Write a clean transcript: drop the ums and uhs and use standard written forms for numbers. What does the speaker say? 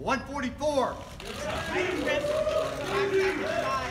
144.